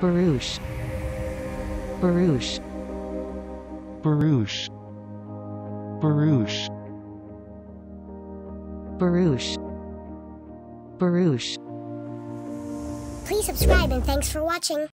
Barouche. Barouche. Barouche. Barouche. Barouche. Barouche. Please subscribe and thanks for watching.